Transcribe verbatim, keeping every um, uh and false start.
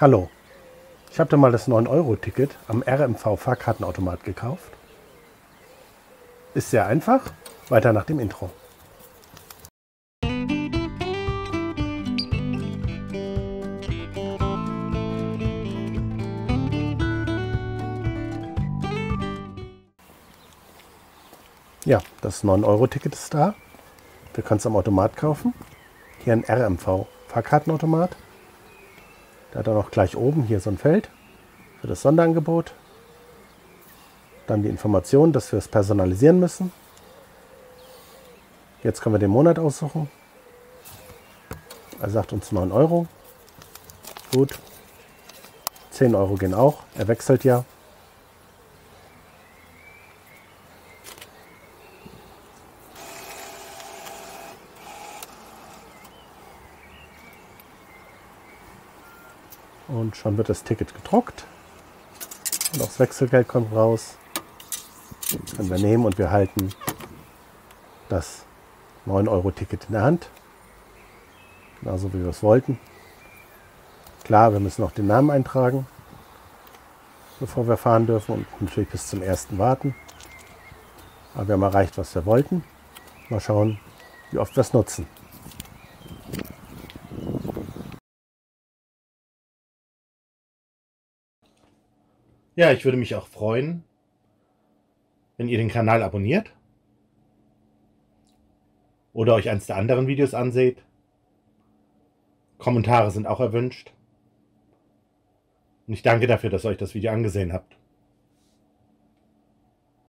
Hallo, ich habe da mal das neun Euro Ticket am R M V-Fahrkartenautomat gekauft. Ist sehr einfach, weiter nach dem Intro. Ja, das neun Euro Ticket ist da. Wir können es am Automat kaufen. Hier ein R M V-Fahrkartenautomat. Da dann auch gleich oben hier so ein Feld für das Sonderangebot. Dann die Information, dass wir es personalisieren müssen. Jetzt können wir den Monat aussuchen. Er sagt uns neun Euro. Gut. zehn Euro gehen auch. Er wechselt ja. Und schon wird das Ticket gedruckt und auch das Wechselgeld kommt raus. Das können wir nehmen und wir halten das neun Euro Ticket in der Hand. Genauso wie wir es wollten. Klar, wir müssen auch den Namen eintragen, bevor wir fahren dürfen und natürlich bis zum ersten warten. Aber wir haben erreicht, was wir wollten. Mal schauen, wie oft wir es nutzen. Ja, ich würde mich auch freuen, wenn ihr den Kanal abonniert oder euch eins der anderen Videos anseht. Kommentare sind auch erwünscht. Und ich danke dafür, dass ihr euch das Video angesehen habt.